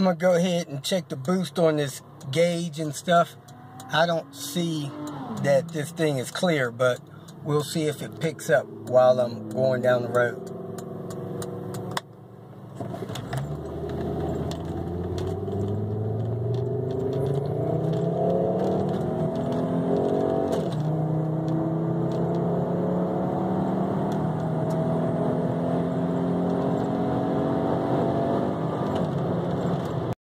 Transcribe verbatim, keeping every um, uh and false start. I'm gonna go ahead and check the boost on this gauge and stuff. I don't see that this thing is clear, but we'll see if it picks up while I'm going down the road.